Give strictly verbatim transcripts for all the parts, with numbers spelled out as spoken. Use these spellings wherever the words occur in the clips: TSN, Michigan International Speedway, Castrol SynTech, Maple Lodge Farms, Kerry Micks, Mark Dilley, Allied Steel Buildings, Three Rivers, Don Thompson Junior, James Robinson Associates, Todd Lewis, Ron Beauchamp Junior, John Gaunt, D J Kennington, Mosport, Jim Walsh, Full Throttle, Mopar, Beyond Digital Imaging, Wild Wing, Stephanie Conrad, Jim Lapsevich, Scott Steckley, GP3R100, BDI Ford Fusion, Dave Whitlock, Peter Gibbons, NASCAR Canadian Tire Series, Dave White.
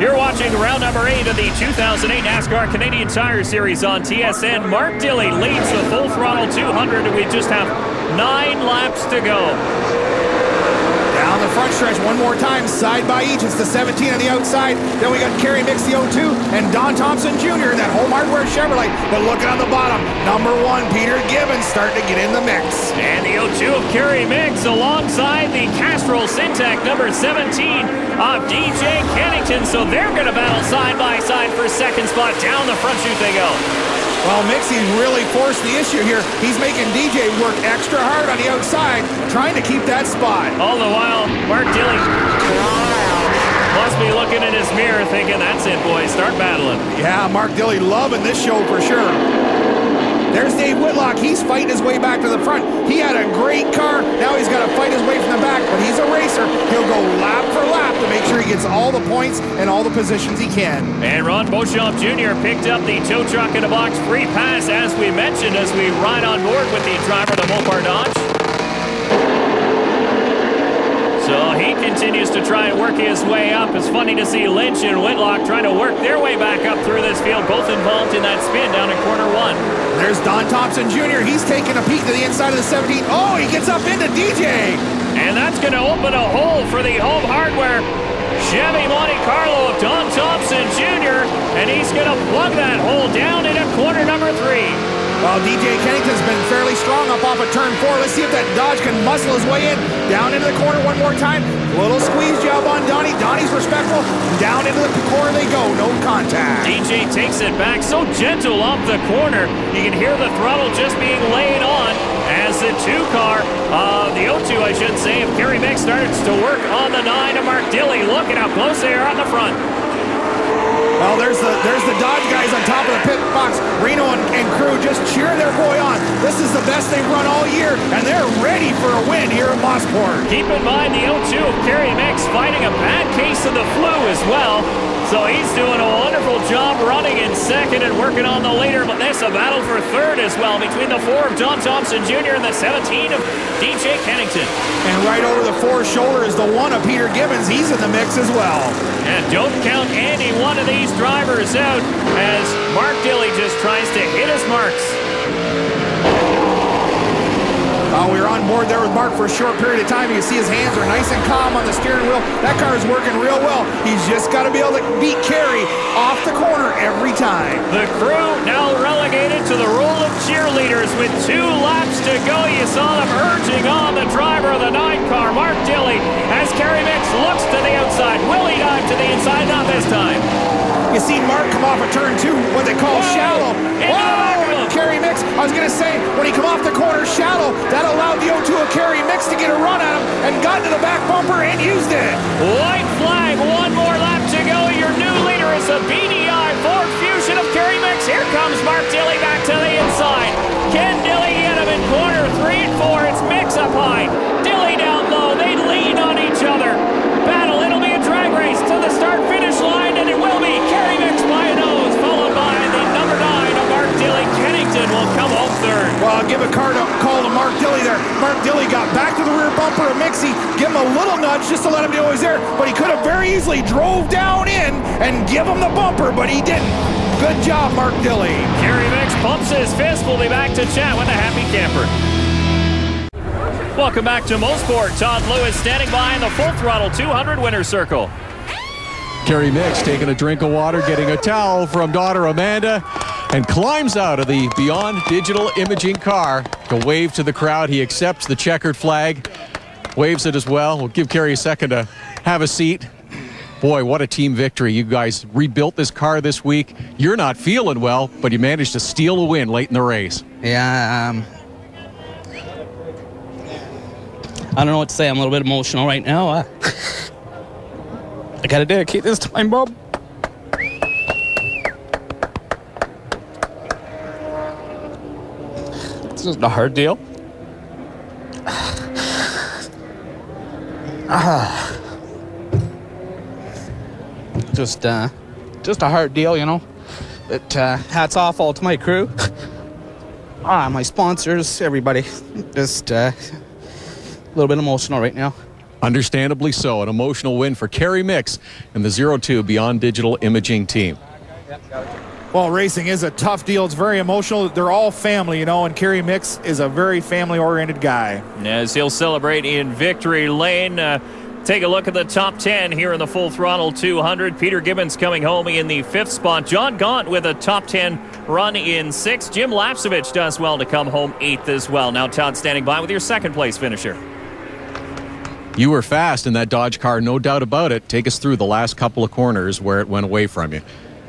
You're watching round number eight of the two thousand eight NASCAR Canadian Tire Series on T S N. Mark Dilley leads the Full Throttle two hundred, and we just have nine laps to go. Down the front stretch one more time, side by each. It's the seventeen on the outside. Then we got Kerry Micks, the oh two, and Don Thompson Junior in that Home Hardware Chevrolet. But looking on the bottom, number one, Peter Gibbons starting to get in the mix. And the oh two of Kerry Micks alongside the Castrol SynTech number seventeen of D J Kennington. So they're going to battle side by side for second spot. Down the front chute they go. Well, Mixie's really forced the issue here. He's making D J work extra hard on the outside, trying to keep that spot. All the while, Mark Dilley must be looking in his mirror thinking, that's it, boys, start battling. Yeah, Mark Dilley loving this show for sure. There's Dave Whitlock. He's fighting his way back to the front. He had a great car. Now he's got to fight his way from the back, but he's a racer. He'll go lap for lap to make sure he gets all the points and all the positions he can. And Ron Beauchamp Junior picked up the tow truck in a box free pass, as we mentioned, as we ride on board with the driver of the Mopar Dodge. So he continues to try and work his way up. It's funny to see Lynch and Whitlock trying to work their way back up through this field, both involved in that spin down in corner one. There's Don Thompson Junior He's taking a peek to the inside of the seventeen. Oh, he gets up into D J. And that's going to open a hole for the Home Hardware Chevy Monte Carlo of Don Thompson Junior And he's going to plug that hole down into corner number three. Well, D J Kennington's been fairly strong up off of turn four. Let's see if that Dodge can muscle his way in. Down into the corner one more time. Little squeeze job on Donnie. Donnie's respectful. Down into the corner they go. No contact. D J takes it back. So gentle off the corner. You can hear the throttle just being laid on as the two car, uh, the oh two, I should say, of Kerry Micks starts to work on the nine of Mark Dilley. Look at how close they are on the front. Well, there's the there's the Dodge guys on top of the pit box. Reno and, and crew just cheering their boy on. This is the best they've run all year, and they're ready for a win here at Mosport. Keep in mind the oh two of Kerry Micks fighting a bad case of the flu as well. So he's doing a wonderful job running in second and working on the leader, but there's a battle for third as well between the four of Don Thompson Junior and the seventeen of D J Kennington. And right over the four shoulder is the one of Peter Gibbons. He's in the mix as well. And don't count any one of these drivers out as Mark Dilley just tries to hit his marks. Uh, we were on board there with Mark for a short period of time. You can see his hands are nice and calm on the steering wheel. That car is working real well. He's just got to be able to beat Kerry off the corner every time. The crew now relegated to the role of cheerleaders with two laps to go. You saw them urging on the driver of the nine car, Mark Dilley, as Kerry Micks looks to the outside. Will he dive to the inside? Not this time. You see Mark come off a of turn two, what they call Whoa. shallow. Whoa! Kerry Micks, I was going to say, when he come off the corner shallow, that allowed the oh two of Kerry Micks to get a run at him and got to the back bumper and used it. White flag, one more lap to go. Your new leader is the B D I Ford Fusion of Kerry Micks. Here comes Mark Dilley back to the inside. Ken Dilley hit him in corner three and four. It's Micks up high, Dilley down low. They lean on each other. Battle, it'll be a drag race to the start-finish line, and it will be Kerry Micks by a nose, followed by the number nine of Mark Dilley. Kennington will come home third. Well, I'll give a card up, call to Mark Dilley there. Mark Dilley got back to the rear bumper of Mixie, give him a little nudge just to let him know he's there, but he could have very easily drove down in and give him the bumper, but he didn't. Good job, Mark Dilley. Kerry Micks pumps his fist. We'll be back to chat with a happy camper. Welcome back to Mosport. Todd Lewis standing by in the Full Throttle two hundred winner's circle. Kerry Micks taking a drink of water, getting a towel from daughter Amanda, and climbs out of the Beyond Digital Imaging car to wave to the crowd. He accepts the checkered flag, waves it as well. We'll give Kerry a second to have a seat. Boy, what a team victory. You guys rebuilt this car this week. You're not feeling well, but you managed to steal a win late in the race. Yeah, um... I don't know what to say. I'm a little bit emotional right now. Uh, I gotta dedicate this time, Bob. This is a hard deal. Uh, just, uh, just a hard deal, you know. But uh, hats off all to my crew, ah, my sponsors, everybody. Just. Uh, A little bit emotional right now. Understandably so, an emotional win for Kerry Micks and the zero two Beyond Digital Imaging team. Well, racing is a tough deal. It's very emotional. They're all family, you know, and Kerry Micks is a very family-oriented guy. As he'll celebrate in victory lane. Uh, take a look at the top ten here in the Full Throttle two hundred. Peter Gibbons coming home in the fifth spot. John Gaunt with a top ten run in sixth. Jim Lapsevich does well to come home eighth as well. Now Todd standing by with your second-place finisher. You were fast in that Dodge car, no doubt about it. Take us through the last couple of corners where it went away from you.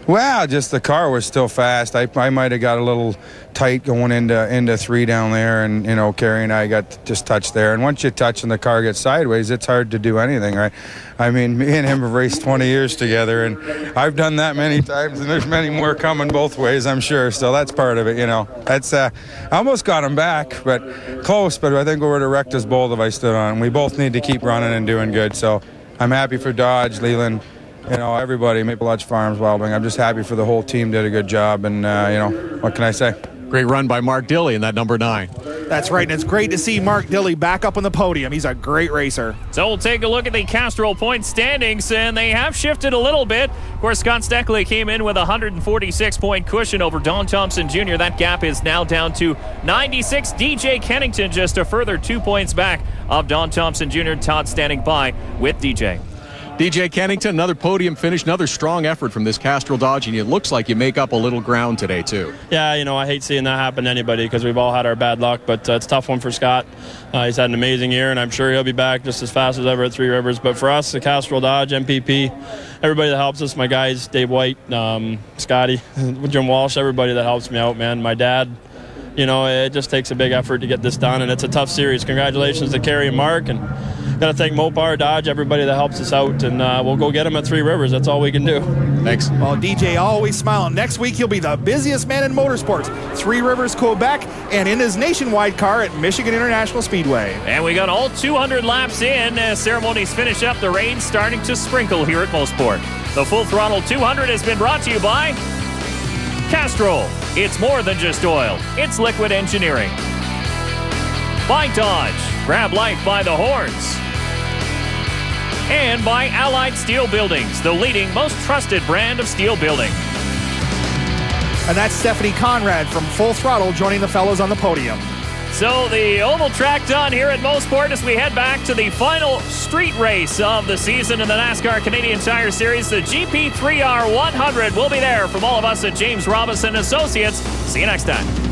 Well, just the car was still fast. I, I might have got a little tight going into into three down there, and, you know, Kerry and I got just touched there. And once you touch and the car gets sideways, it's hard to do anything, right? I mean, me and him have raced twenty years together, and I've done that many times, and there's many more coming both ways, I'm sure. So that's part of it, you know. That's uh, I almost got him back, but close, but I think we would have wrecked his bolt if I stood on him. We both need to keep running and doing good. So I'm happy for Dodge, Leland. You know, everybody, Maple Lodge Farms, Wild Wing. I'm just happy for the whole team. Did a good job, and, uh, you know, what can I say? Great run by Mark Dilley in that number nine. That's right, and it's great to see Mark Dilley back up on the podium. He's a great racer. So we'll take a look at the Castrol point standings, and they have shifted a little bit. Of course, Scott Steckley came in with a one hundred forty-six point cushion over Don Thompson Junior That gap is now down to ninety-six. D J Kennington just a further two points back of Don Thompson Junior Todd standing by with D J. D J Kennington, another podium finish, another strong effort from this Castrol Dodge, and it looks like you make up a little ground today, too. Yeah, you know, I hate seeing that happen to anybody because we've all had our bad luck, but uh, it's a tough one for Scott. Uh, he's had an amazing year, and I'm sure he'll be back just as fast as ever at Three Rivers. But for us, the Castrol Dodge, M P P, everybody that helps us, my guys, Dave White, um, Scotty, Jim Walsh, everybody that helps me out, man, my dad. You know, it just takes a big effort to get this done, and it's a tough series. Congratulations to Kerry and Mark, and got to thank Mopar, Dodge, everybody that helps us out, and uh, we'll go get him at Three Rivers. That's all we can do. Thanks. Well, D J always smiling. Next week, he'll be the busiest man in motorsports. Three Rivers, Quebec, and in his nationwide car at Michigan International Speedway. And we got all two hundred laps in. As ceremonies finish up, the rain starting to sprinkle here at Mosport. The Full Throttle two hundred has been brought to you by Castrol. It's more than just oil. It's liquid engineering. By Dodge. Grab life by the horns. And by Allied Steel Buildings, the leading, most trusted brand of steel building. And that's Stephanie Conrad from Full Throttle joining the fellows on the podium. So the oval track done here at Mosport as we head back to the final street race of the season in the NASCAR Canadian Tire Series. The G P three R one hundred will be there from all of us at James Robinson Associates. See you next time.